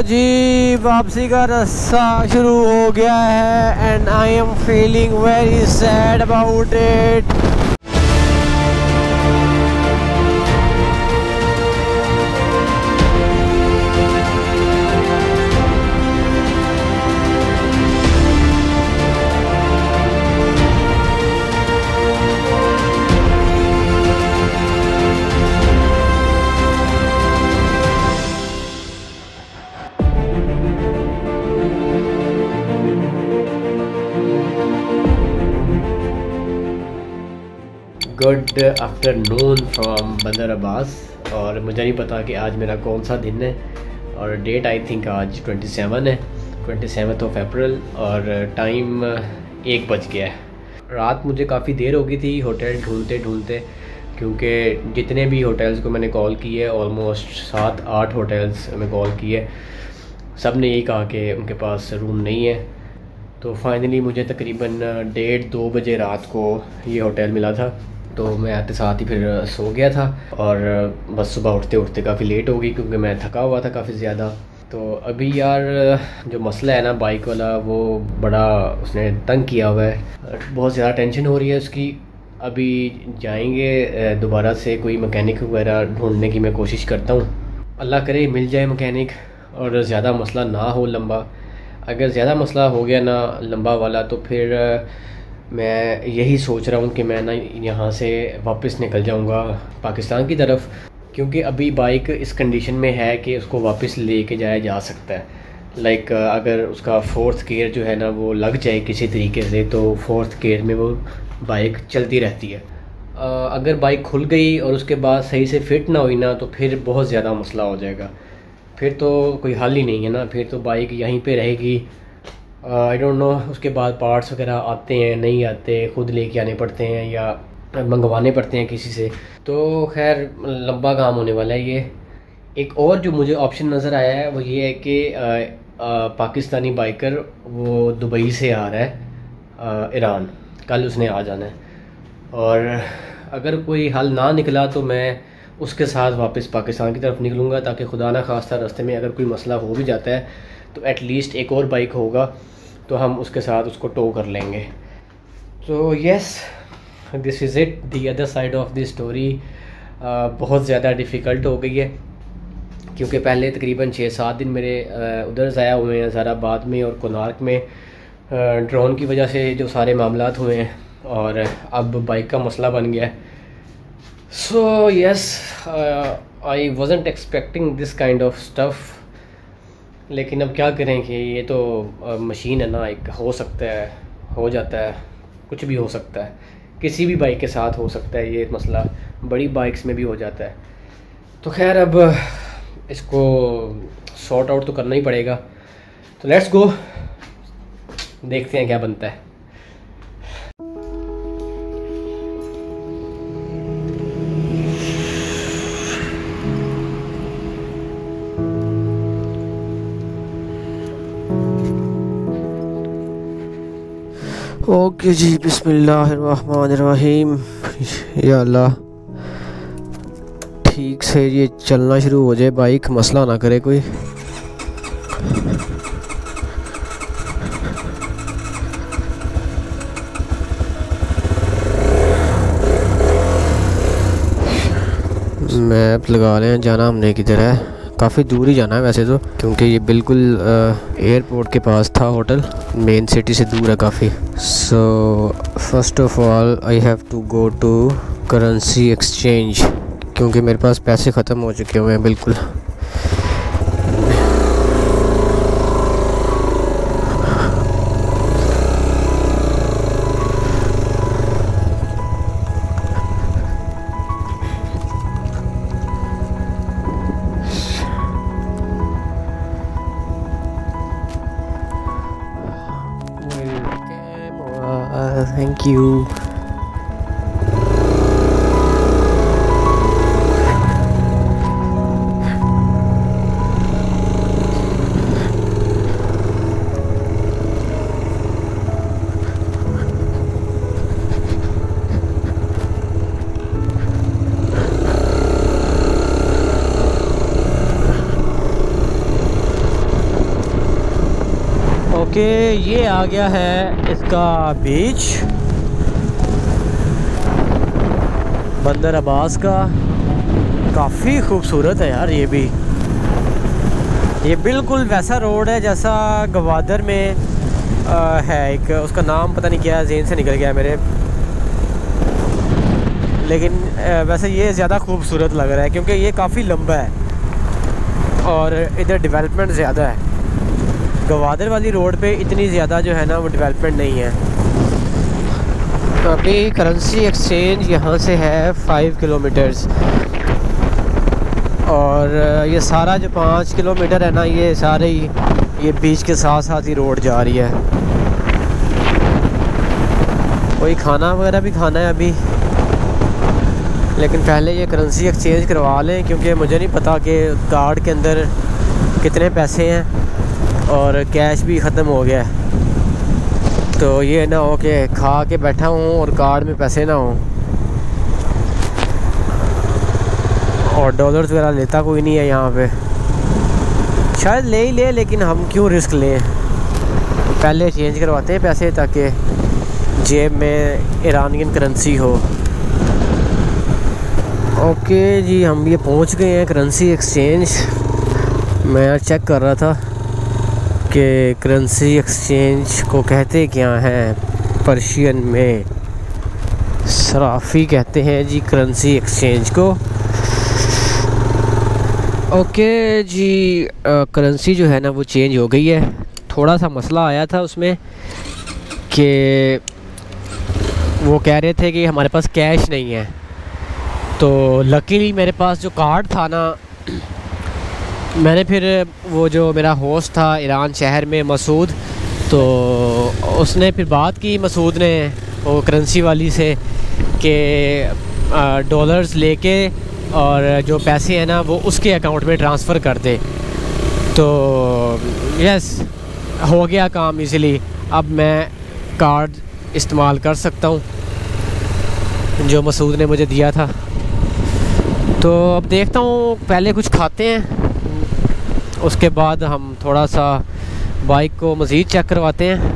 जी वापसी का रास्ता शुरू हो गया है and I am feeling very sad about it. Good afternoon from Bandar Abbas. और मुझे नहीं पता कि आज मेरा कौन सा दिन है और डेट आई थिंक आज 27 है, 27 अप्रैल, और टाइम 1 बज गया है। रात मुझे काफ़ी देर हो गई थी होटल ढूंढते ढूंढते, क्योंकि जितने भी होटल्स को मैंने कॉल की है, ऑलमोस्ट 7-8 होटल्स में कॉल की है, सब ने यही कहा कि उनके पास रूम नहीं है। तो फाइनली मुझे तकरीबन 1:30-2 बजे रात को ये होटल मिला था, तो मैं आते साथ ही फिर सो गया था। और बस सुबह उठते उठते काफ़ी लेट हो गई क्योंकि मैं थका हुआ था काफ़ी ज़्यादा। तो अभी यार जो मसला है ना बाइक वाला, वो बड़ा उसने तंग किया हुआ है, बहुत ज़्यादा टेंशन हो रही है उसकी। अभी जाएंगे दोबारा से कोई मकैनिक वगैरह ढूंढने की मैं कोशिश करता हूँ, अल्लाह करे मिल जाए मकैनिक और ज़्यादा मसला ना हो लंबा। अगर ज़्यादा मसला हो गया ना लंबा वाला, तो फिर मैं यही सोच रहा हूँ कि मैं ना यहाँ से वापस निकल जाऊँगा पाकिस्तान की तरफ, क्योंकि अभी बाइक इस कंडीशन में है कि उसको वापस ले के जाया जा सकता है। लाइक अगर उसका 4th गियर जो है ना वो लग जाए किसी तरीके से, तो 4th गियर में वो बाइक चलती रहती है। अगर बाइक खुल गई और उसके बाद सही से फिट ना हुई ना, तो फिर बहुत ज़्यादा मसला हो जाएगा, फिर तो कोई हल ही नहीं है ना, फिर तो बाइक यहीं पे रहेगी। आई डोंट नो उसके बाद पार्ट्स वगैरह आते हैं नहीं आते, ख़ुद लेके आने पड़ते हैं या मंगवाने पड़ते हैं किसी से। तो खैर लंबा काम होने वाला है ये। एक और जो मुझे ऑप्शन नज़र आया है वो ये है कि पाकिस्तानी बाइकर वो दुबई से आ रहा है ईरान, कल उसने आ जाना है, और अगर कोई हल ना निकला तो मैं उसके साथ वापस पाकिस्तान की तरफ निकलूँगा, ताकि खुदा ना खास्ता रास्ते में अगर कोई मसला हो भी जाता है तो एटलीस्ट एक और बाइक होगा, तो हम उसके साथ उसको टो कर लेंगे। तो yes, this is it, the other side of the story. बहुत ज़्यादा डिफ़िकल्ट हो गई है, क्योंकि पहले तकरीबन 6-7 दिन मेरे उधर ज़ाया हुए हैं, ज़ाराबाद में और कुनार्क में, ड्रोन की वजह से जो सारे मामलात हुए हैं, और अब बाइक का मसला बन गया है। So yes, I wasn't expecting this kind of stuff, लेकिन अब क्या करें कि ये तो मशीन है ना, एक हो सकता है, हो जाता है, कुछ भी हो सकता है, किसी भी बाइक के साथ हो सकता है ये मसला, बड़ी बाइक्स में भी हो जाता है। तो खैर अब इसको सॉर्ट आउट तो करना ही पड़ेगा। तो लेट्स गो, देखते हैं क्या बनता है। ओके जी, बिस्मिल्लाहिर्रहमानिर्रहीम। या अल्लाह ठीक से ये चलना शुरू हो जाए बाइक, मसला ना करे कोई। मैप लगा रहे हैं, जाना हमने किधर है, काफ़ी दूर ही जाना है वैसे तो, क्योंकि ये बिल्कुल एयरपोर्ट के पास था होटल, मेन सिटी से दूर है काफ़ी। So first of all I have to go to currency exchange, क्योंकि मेरे पास पैसे ख़त्म हो चुके हुए हैं बिल्कुल। Thank you. ये आ गया है इसका बीच बंदर अब्बास का। काफ़ी खूबसूरत है यार ये भी। ये बिल्कुल वैसा रोड है जैसा गवादर में है, एक उसका नाम पता नहीं क्या है, ज़हन से निकल गया मेरे, लेकिन वैसे ये ज़्यादा खूबसूरत लग रहा है क्योंकि ये काफ़ी लंबा है और इधर डेवलपमेंट ज़्यादा है। गवादर वाली रोड पे इतनी ज़्यादा जो है ना वो डेवलपमेंट नहीं है। तो अभी करेंसी एक्सचेंज यहाँ से है 5 किलोमीटर्स और ये सारा जो 5 किलोमीटर है ना ये सारे ही ये बीच के साथ साथ ही रोड जा रही है। कोई खाना वगैरह भी खाना है अभी, लेकिन पहले ये करेंसी एक्सचेंज करवा लें क्योंकि मुझे नहीं पता कि कार्ड के अंदर कितने पैसे हैं और कैश भी ख़त्म हो गया है, तो ये ना हो कि खा के बैठा हूँ और कार्ड में पैसे ना हों। और डॉलर्स वगैरह लेता कोई नहीं है यहाँ पे, शायद ले ही ले, लेकिन हम क्यों रिस्क लें, पहले चेंज करवाते हैं पैसे ताकि जेब में ईरानियन करेंसी हो। ओके जी, हम ये पहुँच गए हैं करेंसी एक्सचेंज। मैं चेक कर रहा था कि करेंसी एक्सचेंज को कहते क्या हैं, पर्शियन में सराफ़ी कहते हैं जी करेंसी एक्सचेंज को। ओके जी, करेंसी जो है ना वो चेंज हो गई है। थोड़ा सा मसला आया था उसमें कि वो कह रहे थे कि हमारे पास कैश नहीं है, तो लकीली मेरे पास जो कार्ड था ना, मैंने फिर वो जो मेरा होस्ट था ईरान शहर में मसूद, तो उसने फिर बात की मसूद ने वो करेंसी वाली से कि डॉलर्स लेके और जो पैसे हैं ना वो उसके अकाउंट में ट्रांसफ़र कर दे। तो यस, हो गया काम इजीली। अब मैं कार्ड इस्तेमाल कर सकता हूँ जो मसूद ने मुझे दिया था। तो अब देखता हूँ, पहले कुछ खाते हैं, उसके बाद हम थोड़ा सा बाइक को मज़ीद चेक करवाते हैं।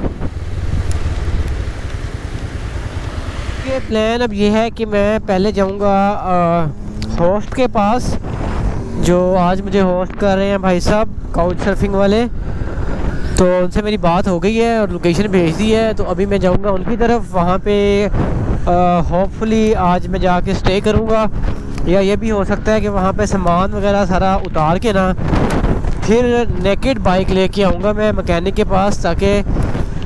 ये प्लान अब ये है कि मैं पहले जाऊँगा होस्ट के पास, जो आज मुझे होस्ट कर रहे हैं भाई साहब काउच सर्फिंग वाले, तो उनसे मेरी बात हो गई है और लोकेशन भेज दी है। तो अभी मैं जाऊंगा उनकी तरफ, वहाँ पे होपफुली आज मैं जाके स्टे करूँगा, या ये भी हो सकता है कि वहाँ पे सामान वगैरह सारा उतार के ना फिर नेकेड बाइक लेके आऊँगा मैं मकैनिक के पास, ताकि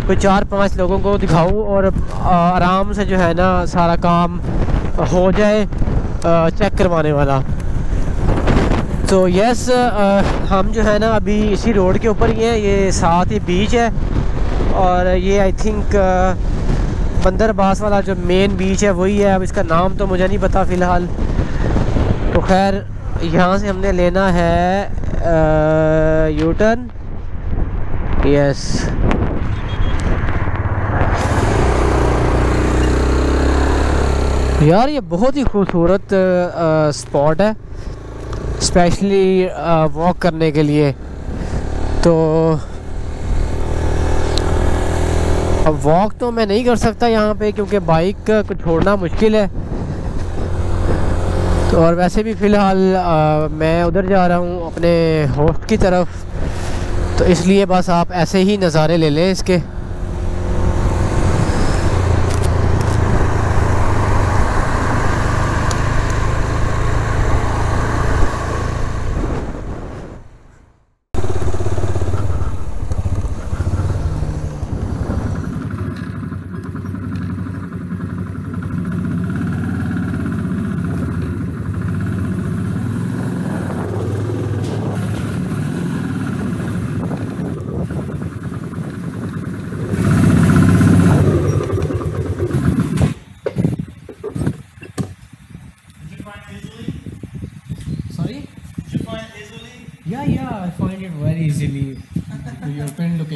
कोई 4-5 लोगों को दिखाऊँ और आराम से जो है ना सारा काम हो जाए चेक करवाने वाला। तो यस, हम जो है ना अभी इसी रोड के ऊपर ही हैं, ये साथ ही बीच है और ये आई थिंक बंदर अब्बास वाला जो मेन बीच है वही है। अब इसका नाम तो मुझे नहीं पता फ़िलहाल। तो खैर, यहाँ से हमने लेना है यू टर्न। यस, यार ये बहुत ही खूबसूरत स्पॉट है, स्पेशली वॉक करने के लिए। तो अब वॉक तो मैं नहीं कर सकता यहाँ पे क्योंकि बाइक को छोड़ना मुश्किल है, तो और वैसे भी फ़िलहाल मैं उधर जा रहा हूँ अपने होस्ट की तरफ, तो इसलिए बस आप ऐसे ही नज़ारे ले लें इसके।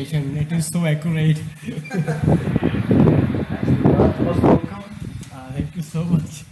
It is so accurate. Thank you so much.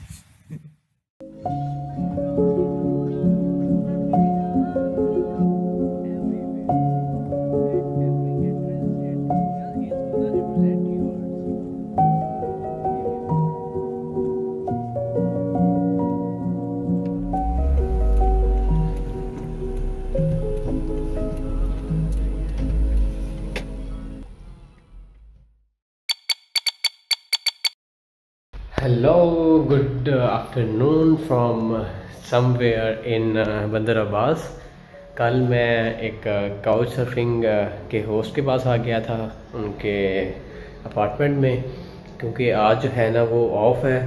Hello, good afternoon from somewhere in बंदर अब्बास। कल मैं एक काउच सर्फिंग के होस्ट के पास आ गया था उनके अपार्टमेंट में, क्योंकि आज जो है ना वो ऑफ है,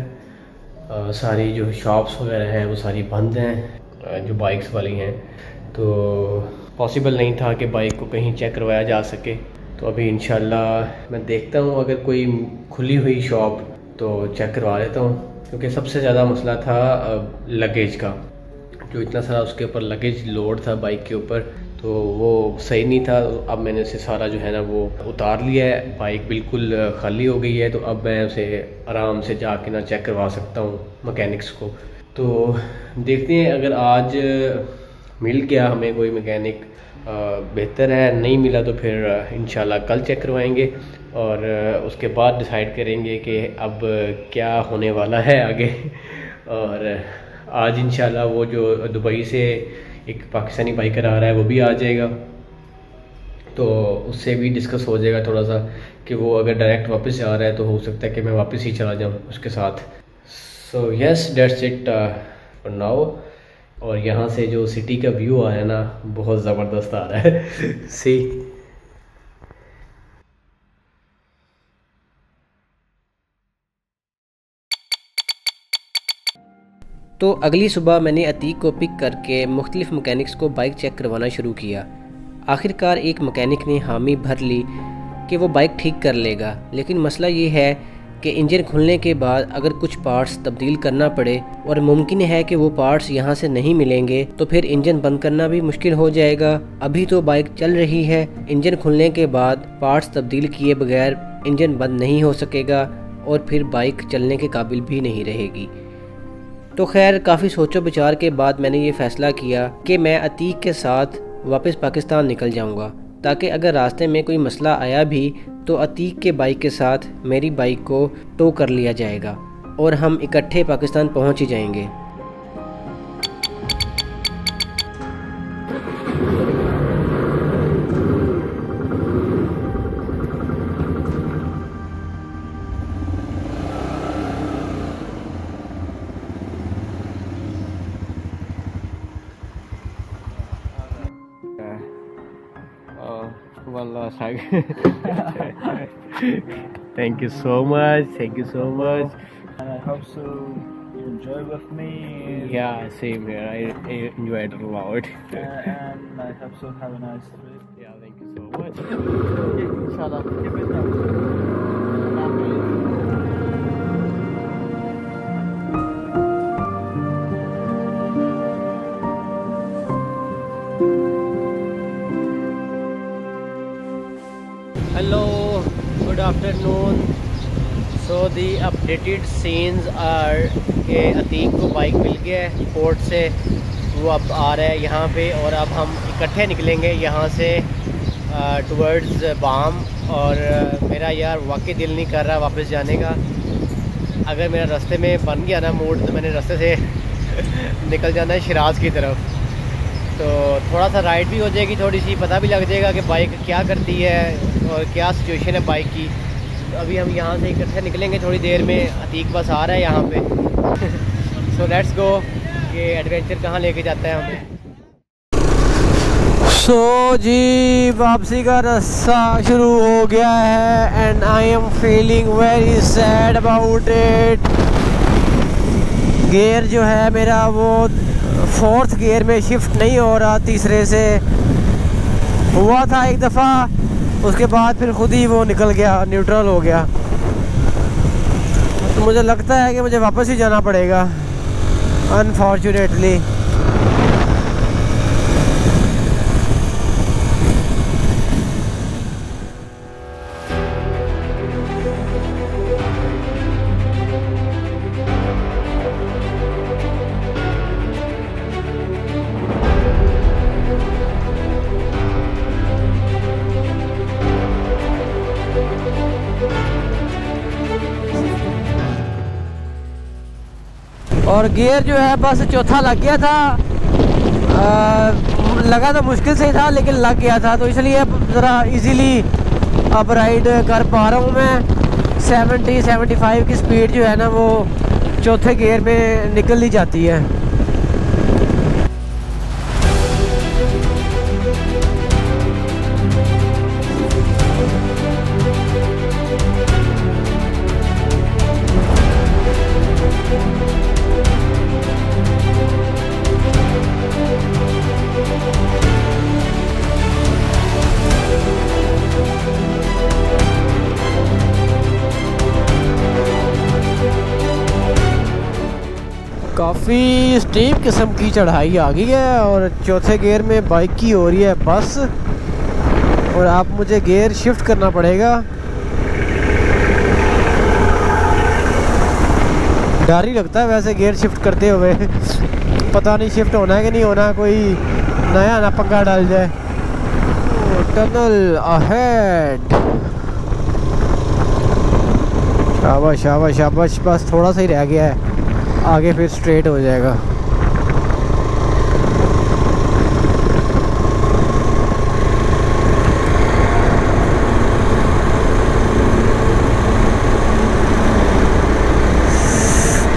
सारी जो शॉप्स वगैरह हैं वो सारी बंद हैं जो बाइक्स वाली हैं, तो पॉसिबल नहीं था कि बाइक को कहीं चेक करवाया जा सके। तो अभी इंशाल्लाह मैं देखता हूँ अगर कोई खुली हुई शॉप तो चेक करवा लेता हूँ, क्योंकि सबसे ज़्यादा मसला था लगेज का, जो इतना सारा उसके ऊपर लगेज लोड था बाइक के ऊपर, तो वो सही नहीं था। अब मैंने उसे सारा जो है ना वो उतार लिया है, बाइक बिल्कुल खाली हो गई है, तो अब मैं उसे आराम से जाके ना चेक करवा सकता हूँ मैकेनिक्स को। तो देखते हैं अगर आज मिल गया हमें कोई मैकेनिक बेहतर है, नहीं मिला तो फिर इंशाल्लाह कल चेक करवाएंगे और उसके बाद डिसाइड करेंगे कि अब क्या होने वाला है आगे। और आज इंशाल्लाह वो जो दुबई से एक पाकिस्तानी बाइकर आ रहा है वो भी आ जाएगा, तो उससे भी डिस्कस हो जाएगा थोड़ा सा कि वो अगर डायरेक्ट वापस आ रहा है तो हो सकता है कि मैं वापस ही चला जाऊँ उसके साथ। So yes, that's it for now. और यहाँ से जो सिटी का व्यू आ रहा है ना बहुत ज़बरदस्त आ रहा है। सी तो अगली सुबह मैंने अतीक को पिक करके मुख्तलिफ मकैनिक्स को बाइक चेक करवाना शुरू किया। आखिरकार एक मकैनिक ने हामी भर ली कि वो बाइक ठीक कर लेगा, लेकिन मसला ये है कि इंजन खुलने के बाद अगर कुछ पार्ट्स तब्दील करना पड़े और मुमकिन है कि वो पार्ट्स यहाँ से नहीं मिलेंगे, तो फिर इंजन बंद करना भी मुश्किल हो जाएगा। अभी तो बाइक चल रही है, इंजन खुलने के बाद पार्ट्स तब्दील किए बगैर इंजन बंद नहीं हो सकेगा और फिर बाइक चलने के काबिल भी नहीं रहेगी। तो खैर काफ़ी सोचो विचार के बाद मैंने ये फ़ैसला किया कि मैं अतीक के साथ वापस पाकिस्तान निकल जाऊँगा, ताकि अगर रास्ते में कोई मसला आया भी तो अतीक के बाइक के साथ मेरी बाइक को टो कर लिया जाएगा और हम इकट्ठे पाकिस्तान पहुँच ही जाएंगे। Thank you so much. Thank you so much. And I hope so you enjoy with me. Yeah, same here. I enjoyed it a lot. And I hope so have a nice trip. Yeah, thank you so much. Inshallah. Hello, good afternoon. So the updated scenes are कि अतीक को bike मिल गया है port से, वो अब आ रहा है यहाँ पे और अब हम इकट्ठे निकलेंगे यहाँ से टुवर्ड्स बाम। और मेरा यार वाकई दिल नहीं कर रहा वापस जाने का, अगर मेरा रास्ते में बन गया ना मूड तो मैंने रास्ते से निकल जाना है शिराज की तरफ। तो थोड़ा सा राइड भी हो जाएगी, थोड़ी सी पता भी लग जाएगा कि बाइक क्या करती है और क्या सिचुएशन है बाइक की। तो अभी हम यहाँ से इकट्ठे निकलेंगे थोड़ी देर में, अतीक बस आ रहा है यहाँ पे। सो लेट्स गो कि एडवेंचर कहाँ लेके जाता है हमें। सो जी वापसी का रास्ता शुरू हो गया है and I am feeling very sad about it. Gear जो है मेरा वो फोर्थ गियर में शिफ्ट नहीं हो रहा, तीसरे से हुआ था एक दफ़ा, उसके बाद फिर खुद ही वो निकल गया, न्यूट्रल हो गया। तो मुझे लगता है कि मुझे वापस ही जाना पड़ेगा अनफॉर्चुनेटली। और गियर जो है बस चौथा लग गया था, लगा तो मुश्किल से ही था लेकिन लग गया था, तो इसलिए ज़रा इजीली अब राइड कर पा रहा हूँ मैं। 70-75 की स्पीड जो है ना वो चौथे गियर में निकल ही जाती है। काफ़ी स्टीप किस्म की चढ़ाई आ गई है और चौथे गियर में बाइक की हो रही है बस, और आप मुझे गियर शिफ्ट करना पड़ेगा। डर ही लगता है वैसे गियर शिफ्ट करते हुए, पता नहीं शिफ्ट होना है कि नहीं होना, कोई नया ना पंगा डाल जाए। टनल अहेड, शाबाश शाबाश शाबाश, बस थोड़ा सा ही रह गया है, आगे फिर स्ट्रेट हो जाएगा।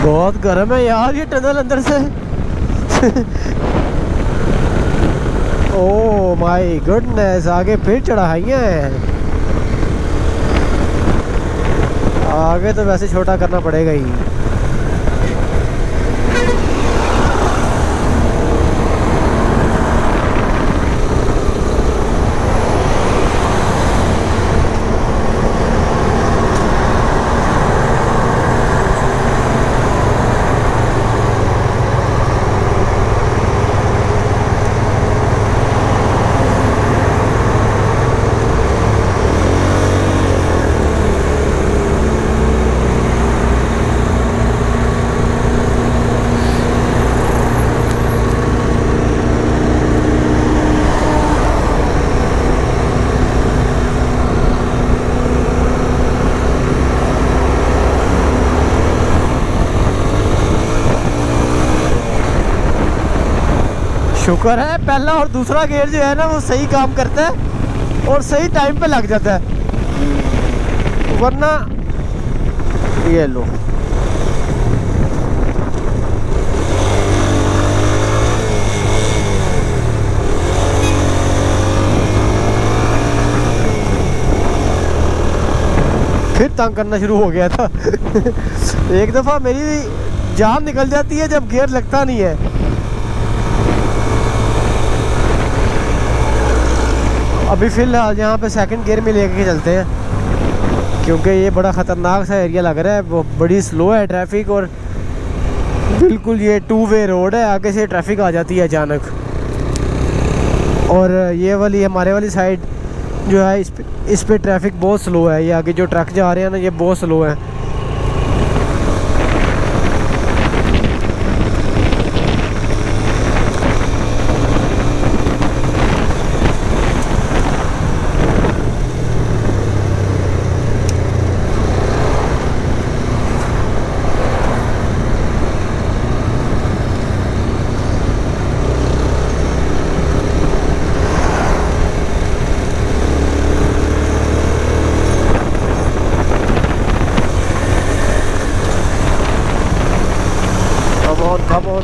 बहुत गर्म है यार ये टनल अंदर से। ओह माय गुडनेस, आगे फिर चढ़ाइयाँ हैं। आगे तो वैसे छोटा करना पड़ेगा ही। शुक्र है पहला और दूसरा गियर जो है ना वो सही काम करता है और सही टाइम पे लग जाता है, वरना ये लो। फिर तंग करना शुरू हो गया था। एक दफ़ा मेरी जान निकल जाती है जब गियर लगता नहीं है। अभी फ़िलहाल यहाँ पे सेकंड गियर में लेके चलते हैं क्योंकि ये बड़ा ख़तरनाक सा एरिया लग रहा है, वो बड़ी स्लो है ट्रैफिक और बिल्कुल ये टू वे रोड है, आगे से ट्रैफिक आ जाती है अचानक। और ये वाली हमारे वाली साइड जो है इस पे ट्रैफिक बहुत स्लो है, ये आगे जो ट्रक जा रहे हैं ना ये बहुत स्लो है।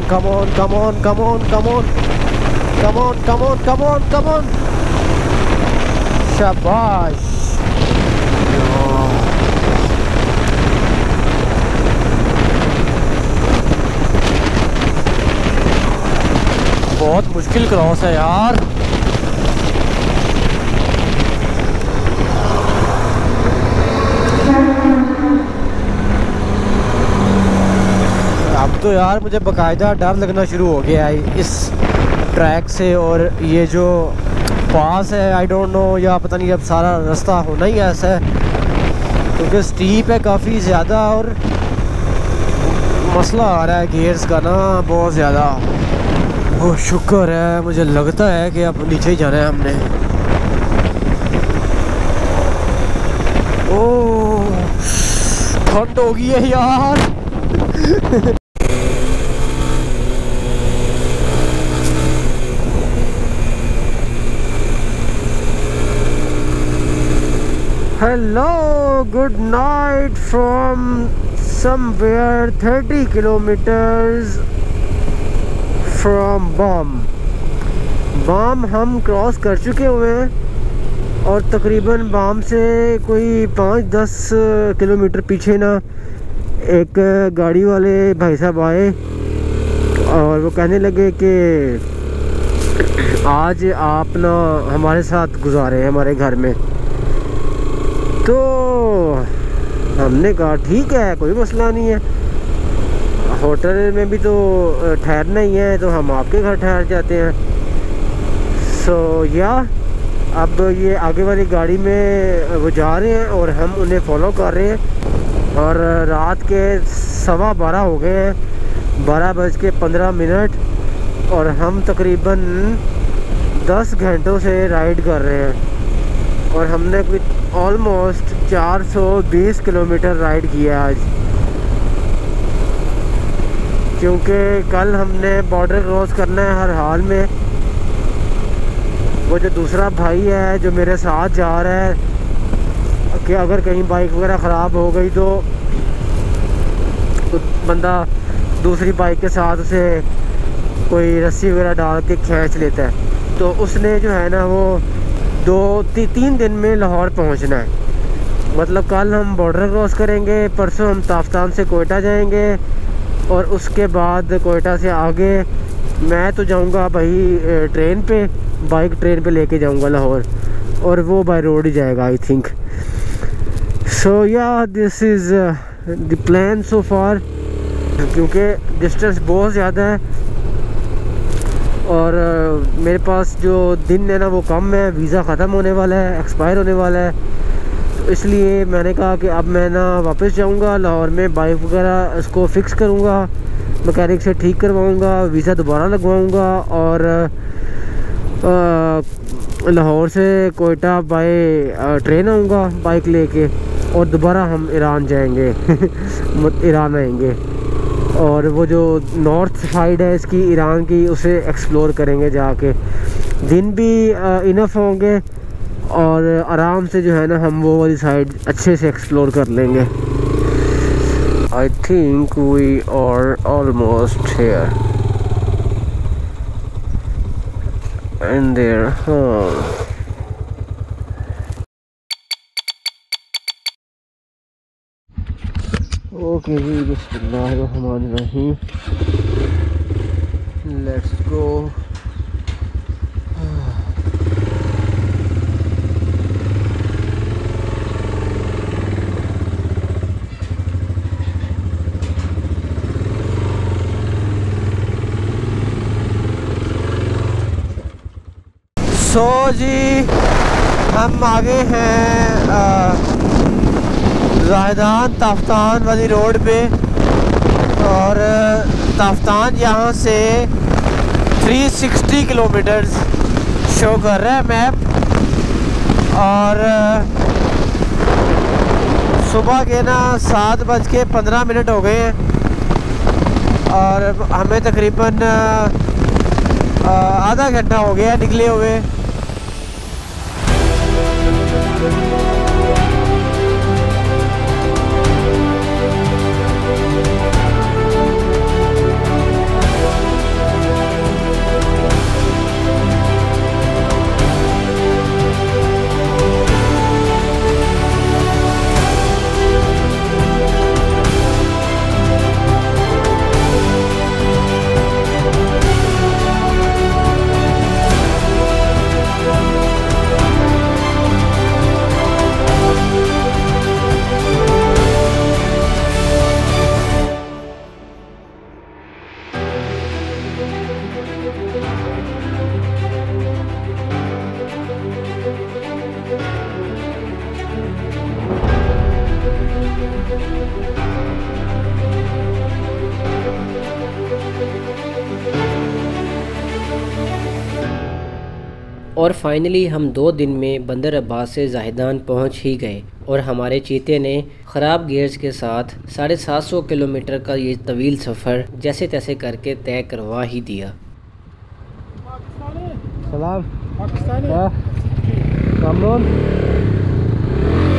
Come on, come on, come on, come on, come on, come on, come on, come on. शाबाश। बहुत मुश्किल क्रॉस है यार। तो यार मुझे बाकायदा डर लगना शुरू हो गया है इस ट्रैक से, और ये जो पास है आई डोंट नो, या पता नहीं अब सारा रास्ता होना ही ऐसा है क्योंकि स्टीप है काफ़ी ज़्यादा और मसला आ रहा है गियर्स का ना बहुत ज़्यादा। वो शुक्र है, मुझे लगता है कि अब नीचे ही जाना है हमने। ओह ठंड हो गई है यार। Hello, good night from somewhere 30 kilometres from Bam. हम क्रॉस कर चुके हुए हैं और तकरीबन बाम से कोई 5-10 किलोमीटर पीछे ना एक गाड़ी वाले भाई साहब आए और वो कहने लगे कि आज आप ना हमारे साथ गुजारे हमारे घर में। तो हमने कहा ठीक है, कोई मसला नहीं है, होटल में भी तो ठहरना ही है, तो हम आपके घर ठहर जाते हैं। सो या अब ये आगे वाली गाड़ी में वो जा रहे हैं और हम उन्हें फॉलो कर रहे हैं और रात के 12:15 हो गए हैं, 12:15 और हम तकरीबन 10 घंटों से राइड कर रहे हैं और हमने कोई ऑलमोस्ट 420 किलोमीटर राइड किया आज, क्योंकि कल हमने बॉर्डर क्रॉस करना है हर हाल में। वो जो दूसरा भाई है जो मेरे साथ जा रहा है कि अगर कहीं बाइक वगैरह ख़राब हो गई तो बंदा दूसरी बाइक के साथ उसे कोई रस्सी वगैरह डाल के खींच लेता है। तो उसने जो है ना वो 2-3 दिन में लाहौर पहुंचना है। मतलब कल हम बॉर्डर क्रॉस करेंगे, परसों हम तफ्तान से कोयटा जाएंगे और उसके बाद कोयटा से आगे मैं तो जाऊंगा भाई ट्रेन पे, बाइक ट्रेन पे लेके जाऊंगा लाहौर और वो बाय रोड ही जाएगा आई think. So yeah this is the plan so far, क्योंकि डिस्टेंस बहुत ज़्यादा है और मेरे पास जो दिन है ना वो कम है, वीज़ा ख़त्म होने वाला है, एक्सपायर होने वाला है। तो इसलिए मैंने कहा कि अब मैं ना वापस जाऊंगा लाहौर में, बाइक वगैरह इसको फ़िक्स करूंगा, मैकेनिक से ठीक करवाऊंगा, वीज़ा दोबारा लगवाऊंगा और लाहौर से कोयटा बाय ट्रेन आऊँगा बाइक लेके और दोबारा हम ईरान जाएंगे ईरान आएंगे और वो जो नॉर्थ साइड है इसकी ईरान की उसे एक्सप्लोर करेंगे जाके। दिन भी इनफ होंगे और आराम से जो है ना हम वो वाली साइड अच्छे से एक्सप्लोर कर लेंगे। I think we are almost here and there. हाँ, ओके जी, बिस्मिल्लाहिर्रहमानिर्रहीम, लेट्स गो। सो जी हम आगे हैं जाहिदान तफ्तान वाली रोड पे और तफ्तान यहाँ से 360 किलोमीटर शो कर रहा है मैप और सुबह के ना 7:15 हो गए हैं और हमें तकरीबन आधा घंटा हो गया निकले हुए। और फाइनली हम 2 दिन में बंदर अब्बास से जाहिदान पहुंच ही गए और हमारे चीते ने ख़राब गियर्स के साथ 750 किलोमीटर का ये तवील सफ़र जैसे तैसे करके तय करवा ही दिया। सलाम।